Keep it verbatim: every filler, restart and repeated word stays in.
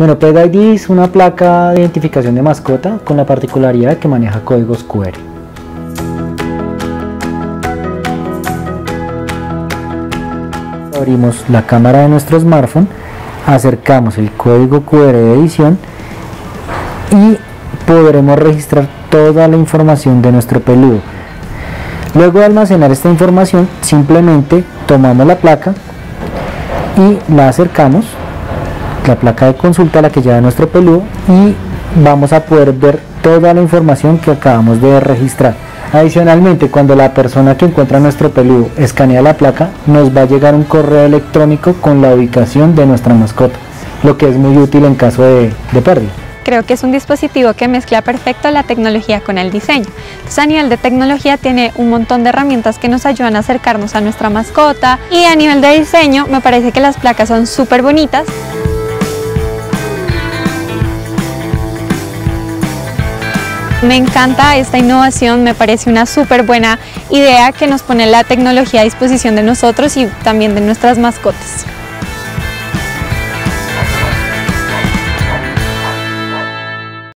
Bueno, Pet I D es una placa de identificación de mascota con la particularidad que maneja códigos Q R. Abrimos la cámara de nuestro smartphone, acercamos el código Q R de edición y podremos registrar toda la información de nuestro peludo. Luego de almacenar esta información, simplemente tomamos la placa y la acercamos, la placa de consulta, la que lleva nuestro peludo, y vamos a poder ver toda la información que acabamos de registrar. Adicionalmente, cuando la persona que encuentra nuestro peludo escanea la placa, nos va a llegar un correo electrónico con la ubicación de nuestra mascota, lo que es muy útil en caso de, de pérdida. Creo que es un dispositivo que mezcla perfecto la tecnología con el diseño. Entonces, a nivel de tecnología tiene un montón de herramientas que nos ayudan a acercarnos a nuestra mascota, y a nivel de diseño me parece que las placas son súper bonitas. Me encanta esta innovación, me parece una súper buena idea que nos pone la tecnología a disposición de nosotros y también de nuestras mascotas.